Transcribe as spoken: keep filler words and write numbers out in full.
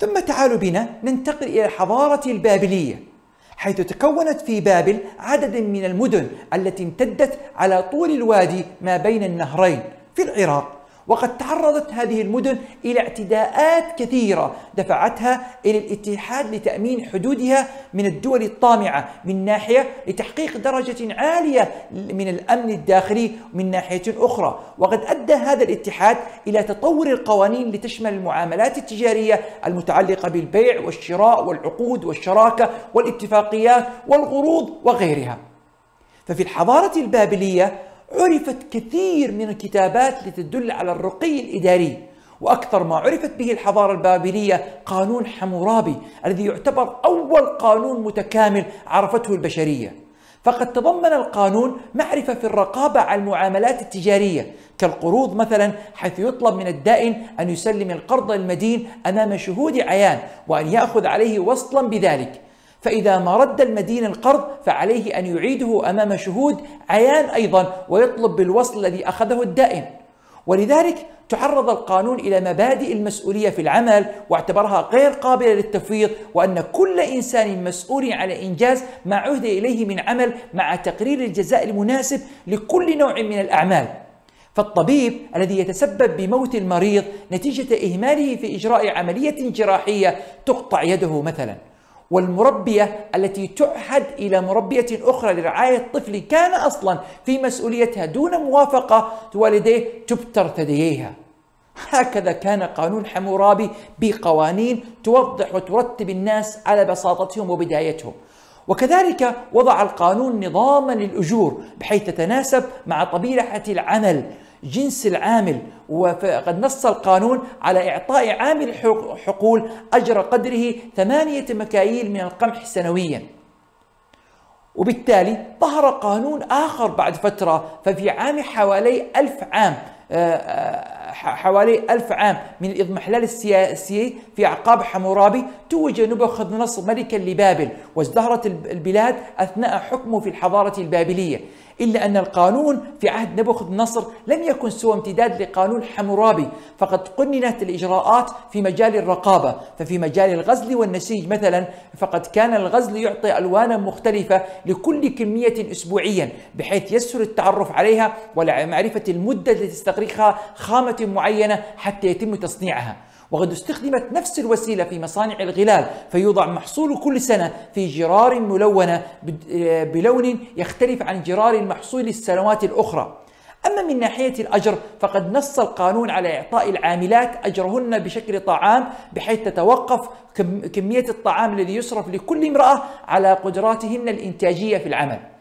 ثم تعالوا بنا ننتقل إلى الحضارة البابلية، حيث تكونت في بابل عدد من المدن التي امتدت على طول الوادي ما بين النهرين في العراق. وقد تعرضت هذه المدن إلى اعتداءات كثيرة دفعتها إلى الاتحاد لتأمين حدودها من الدول الطامعة من ناحية لتحقيق درجة عالية من الأمن الداخلي من ناحية أخرى. وقد أدى هذا الاتحاد إلى تطور القوانين لتشمل المعاملات التجارية المتعلقة بالبيع والشراء والعقود والشراكة والاتفاقيات والقروض وغيرها. ففي الحضارة البابلية عرفت كثير من الكتابات لتدل على الرقي الإداري، وأكثر ما عرفت به الحضارة البابلية قانون حمورابي الذي يعتبر أول قانون متكامل عرفته البشرية. فقد تضمن القانون معرفة في الرقابة على المعاملات التجارية كالقروض مثلا، حيث يطلب من الدائن أن يسلم القرض المدين أمام شهود عيان وأن يأخذ عليه وصلا بذلك، فإذا ما رد المدين القرض فعليه أن يعيده أمام شهود عيان أيضا ويطلب بالوصل الذي أخذه الدائن. ولذلك تعرض القانون إلى مبادئ المسؤولية في العمل واعتبرها غير قابلة للتفويض، وأن كل إنسان مسؤول على إنجاز ما عهد إليه من عمل مع تقرير الجزاء المناسب لكل نوع من الأعمال. فالطبيب الذي يتسبب بموت المريض نتيجة إهماله في إجراء عملية جراحية تقطع يده مثلا، والمربية التي تعهد إلى مربية أخرى لرعاية طفل كان أصلا في مسؤوليتها دون موافقة والديه تبتر ثدييها. هكذا كان قانون حمورابي بقوانين توضح وترتب الناس على بساطتهم وبدايتهم. وكذلك وضع القانون نظاما للأجور بحيث تتناسب مع طبيعة العمل جنس العامل، وقد نص القانون على إعطاء عامل حقول أجر قدره ثمانية مكاييل من القمح سنويا. وبالتالي ظهر قانون آخر بعد فترة، ففي عام حوالي ألف عام حوالي ألف عام من الإضمحلال السياسي في أعقاب حمورابي توج نبوخذ نصر ملكا لبابل، وازدهرت البلاد أثناء حكمه في الحضارة البابلية. إلا أن القانون في عهد نبوخذ نصر لم يكن سوى امتداد لقانون حمورابي، فقد قننت الإجراءات في مجال الرقابة. ففي مجال الغزل والنسيج مثلا، فقد كان الغزل يعطي ألوانا مختلفة لكل كمية أسبوعيا بحيث يسهل التعرف عليها ومعرفة المدة التي تستغرقها خامة معينة حتى يتم تصنيعها. وقد استخدمت نفس الوسيلة في مصانع الغلال، فيوضع محصول كل سنة في جرار ملونة بلون يختلف عن جرار المحصول السنوات الأخرى. أما من ناحية الأجر فقد نص القانون على إعطاء العاملات أجرهن بشكل طعام، بحيث تتوقف كمية الطعام الذي يصرف لكل امرأة على قدراتهن الإنتاجية في العمل.